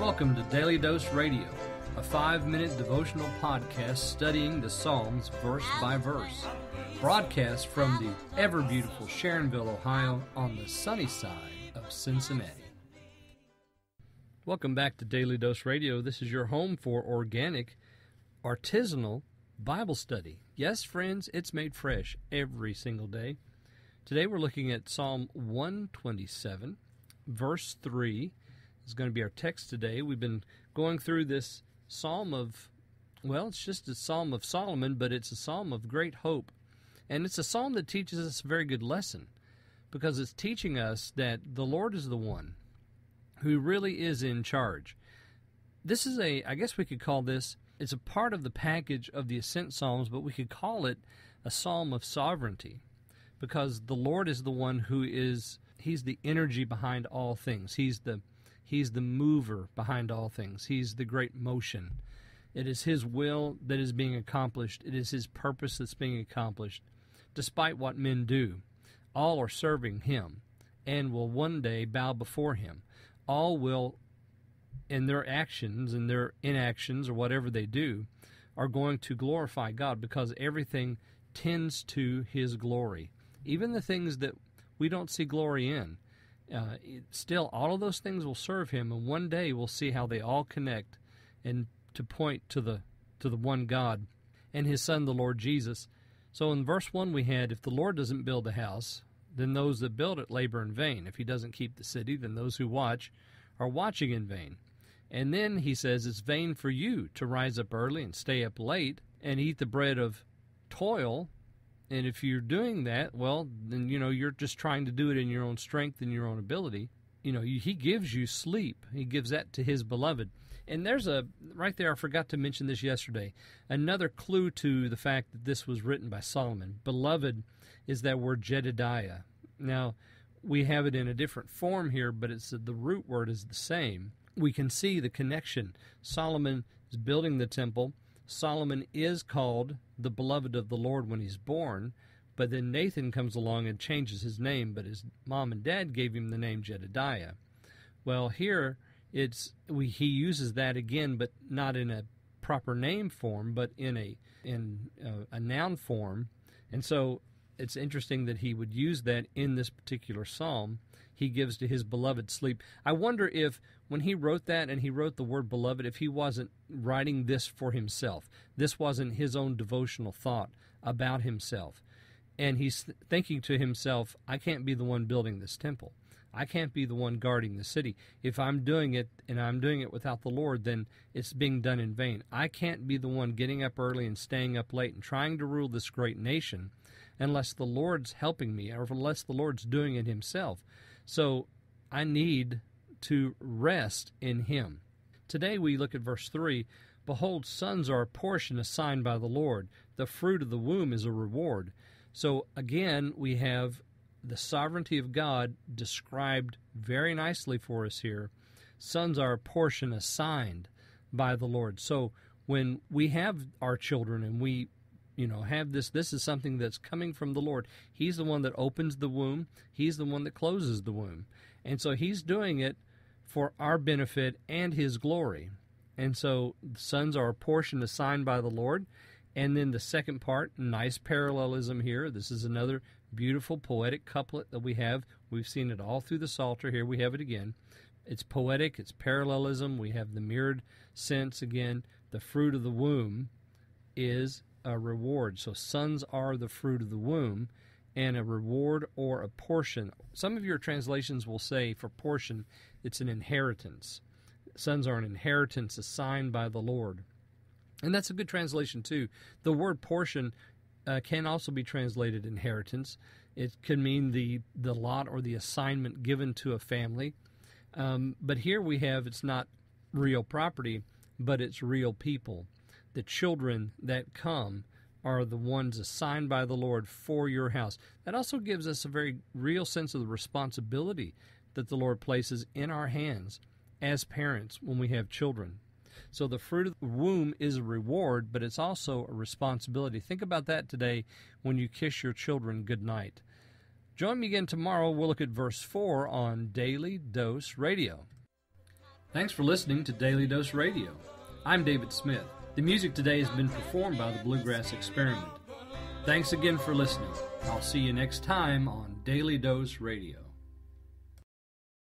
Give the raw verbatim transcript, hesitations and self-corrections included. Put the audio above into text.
Welcome to Daily Dose Radio, a five-minute devotional podcast studying the Psalms verse by verse, broadcast from the ever-beautiful Sharonville, Ohio, on the sunny side of Cincinnati. Welcome back to Daily Dose Radio. This is your home for organic, artisanal Bible study. Yes, friends, it's made fresh every single day. Today we're looking at Psalm one twenty-seven, verse three. Is going to be our text today. We've been going through this psalm of, well, it's just a psalm of Solomon, but it's a psalm of great hope. And it's a psalm that teaches us a very good lesson, because it's teaching us that the Lord is the one who really is in charge. This is a, I guess we could call this, it's a part of the package of the Ascent Psalms, but we could call it a psalm of sovereignty, because the Lord is the one who is, he's the energy behind all things. He's the He's the mover behind all things. He's the great motion. It is His will that is being accomplished. It is His purpose that's being accomplished. Despite what men do, all are serving Him and will one day bow before Him. All will, in their actions and their inactions or whatever they do, are going to glorify God, because everything tends to His glory. Even the things that we don't see glory in, Uh, still, all of those things will serve Him, and one day we'll see how they all connect and to point to the to the one God and His Son, the Lord Jesus. So in verse one we had, if the Lord doesn't build the house, then those that build it labor in vain. If He doesn't keep the city, then those who watch are watching in vain. And then He says, it's vain for you to rise up early and stay up late and eat the bread of toil. And if you're doing that, well, then, you know, you're just trying to do it in your own strength and your own ability. You know, He gives you sleep. He gives that to His beloved. And there's a, right there, I forgot to mention this yesterday, another clue to the fact that this was written by Solomon. Beloved is that word Jedidiah. Now, we have it in a different form here, but it's the root word is the same. We can see the connection. Solomon is building the temple. Solomon is called the beloved of the Lord when he's born, but then Nathan comes along and changes his name, but his mom and dad gave him the name Jedidiah. Well, here it's we, he uses that again, but not in a proper name form, but in a in a, a noun form. And so it's interesting that he would use that in this particular psalm. He gives to His beloved sleep. I wonder if when he wrote that and he wrote the word beloved, if he wasn't writing this for himself. This wasn't his own devotional thought about himself. And he's thinking to himself, I can't be the one building this temple. I can't be the one guarding the city. If I'm doing it and I'm doing it without the Lord, then it's being done in vain. I can't be the one getting up early and staying up late and trying to rule this great nation unless the Lord's helping me or unless the Lord's doing it Himself. So I need to rest in Him. Today we look at verse three. Behold, sons are a portion assigned by the Lord. The fruit of the womb is a reward. So again, we have the sovereignty of God described very nicely for us here. Sons are a portion assigned by the Lord. So when we have our children and we, you know, have this, this is something that's coming from the Lord. He's the one that opens the womb. He's the one that closes the womb. And so He's doing it for our benefit and His glory. And so sons are a portion assigned by the Lord. And then the second part, nice parallelism here. This is another beautiful poetic couplet that we have. We've seen it all through the Psalter. Here we have it again. It's poetic. It's parallelism. We have the mirrored sense again. The fruit of the womb is a reward. So sons are the fruit of the womb, and a reward or a portion. Some of your translations will say for portion, it's an inheritance. Sons are an inheritance assigned by the Lord. And that's a good translation, too. The word portion uh, can also be translated inheritance. It could mean the, the lot or the assignment given to a family. Um, but here we have it's not real property, but it's real people. The children that come are the ones assigned by the Lord for your house. That also gives us a very real sense of the responsibility that the Lord places in our hands as parents when we have children. So the fruit of the womb is a reward, but it's also a responsibility. Think about that today when you kiss your children goodnight. Join me again tomorrow. We'll look at verse four on Daily Dose Radio. Thanks for listening to Daily Dose Radio. I'm David Smith. The music today has been performed by the Bluegrass Experiment. Thanks again for listening. I'll see you next time on Daily Dose Radio.